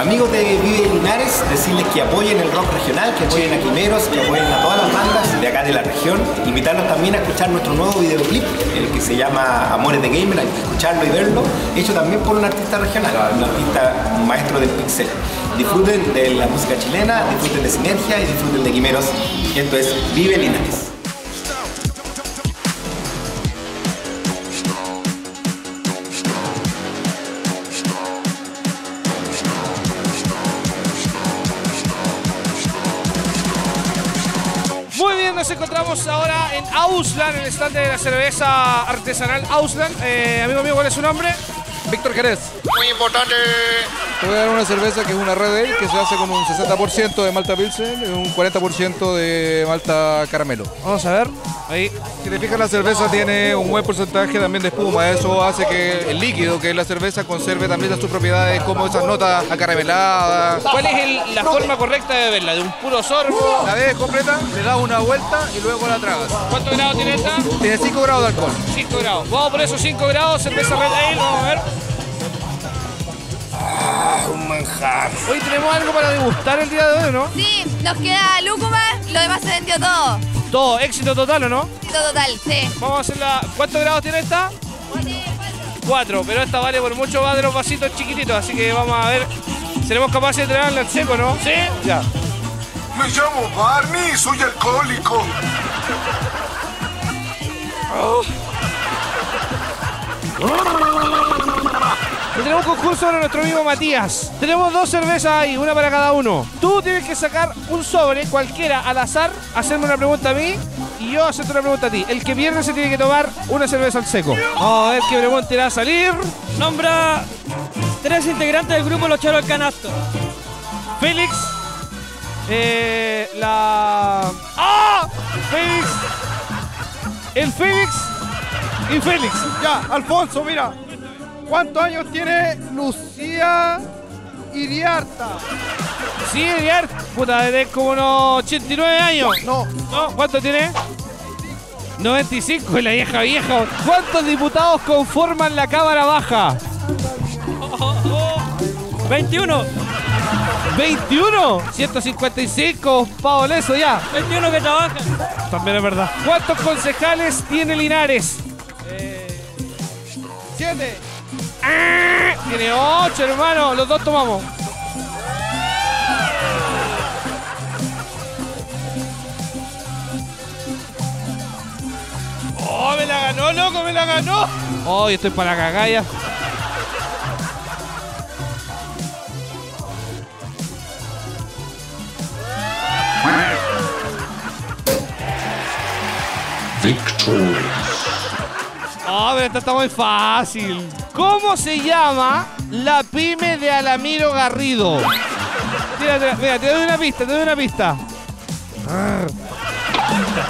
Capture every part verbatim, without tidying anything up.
Amigos de Vive Linares, decirles que apoyen el rock regional, que apoyen a Quimeros, que apoyen a todas las bandas de acá de la región. Invitarlos también a escuchar nuestro nuevo videoclip, el que se llama Amores de Gamer, hay que escucharlo y verlo, hecho también por un artista regional, un artista un maestro del pixel. Disfruten de la música chilena, disfruten de Sinergia y disfruten de Quimeros. Esto es Vive Linares. Nos encontramos ahora en Auslan, en el stand de la cerveza artesanal Auslan. Eh, amigo mío, ¿cuál es su nombre? Víctor Jerez. Muy importante. Te voy a dar una cerveza que es una Red Ale, que se hace con un sesenta por ciento de malta pilsen y un cuarenta por ciento de malta caramelo. Vamos a ver. Ahí. Si te fijas, la cerveza tiene un buen porcentaje también de espuma. Eso hace que el líquido, que es la cerveza, conserve también sus propiedades, como esas notas acarameladas. ¿Cuál es el, la forma correcta de beberla? ¿De un puro sorbo? La bebes completa, le das una vuelta y luego la tragas. ¿Cuántos grados tiene esta? Tiene cinco grados de alcohol. cinco grados. Vamos por esos cinco grados, cerveza Red Ale, vamos a ver. Ah, un manjar. Hoy tenemos algo para degustar el día de hoy, ¿no? Sí, nos queda lúcuma, lo demás se vendió todo. Todo, éxito total, ¿o no? Éxito total, sí. Vamos a hacerla. ¿Cuántos grados tiene esta? Cuatro. Cuatro, pero esta vale por mucho más de los vasitos chiquititos, así que vamos a ver. Seremos capaces de traerla al seco, ¿no? Sí. Ya. Me llamo Barney y soy alcohólico. Oh. Tenemos un concurso para nuestro amigo Matías. Tenemos dos cervezas ahí, una para cada uno. Tú tienes que sacar un sobre, cualquiera, al azar, hacerme una pregunta a mí y yo hacerte una pregunta a ti. El que pierde se tiene que tomar una cerveza al seco. Vamos a ver qué pregunta irá a salir. Nombra tres integrantes del grupo Los Charos del Canasto. Félix. Eh, la... ¡Ah! Félix. El Félix y Félix. Ya, Alfonso, mira. ¿Cuántos años tiene Lucía Idiarta? Sí, Idiarta. Puta, tiene como unos ochenta y nueve años. No. No. ¿Cuánto tiene? noventa y cinco. Es la vieja vieja. ¿Cuántos diputados conforman la Cámara Baja? veintiuno. ¿veintiuno? ciento cincuenta y cinco, Pavoleso, ya. veintiuno que trabajan. También es verdad. ¿Cuántos concejales tiene Linares? Eh... siete. ¡Ah! Tiene ocho, hermano. Los dos tomamos. ¡Oh, me la ganó, loco! ¡Me la ganó! ¡Oh, yo estoy para la cagalla! Victoria. No, pero esta está muy fácil. ¿Cómo se llama la pyme de Alamiro Garrido? Mira, mira, mira, te doy una pista, te doy una pista.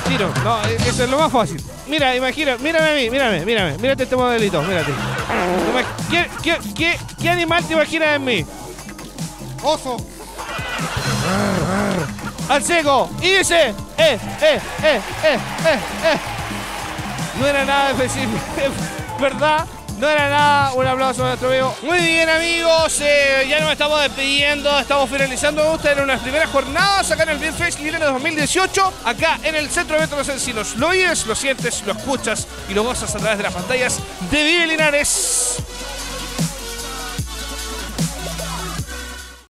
Tiro, no, eso es lo más fácil. Mira, imagina, mírame a mí, mírame, mírame, mírate este modelito, mírate. ¿Qué, qué, qué, qué animal te imaginas en mí? Oso. Al seco, y dice, eh, eh, eh, eh, eh, eh. No era nada específico, ¿verdad? No era nada. Un aplauso a nuestro amigo. Muy bien, amigos. Eh, ya nos estamos despidiendo. Estamos finalizando. Esta era una de las primeras jornadas acá en el Beer Fest Linares dos mil dieciocho. Acá en el Centro de Eventos Los Encinos. Lo oyes, lo sientes, lo escuchas y lo gozas a través de las pantallas de Vive Linares.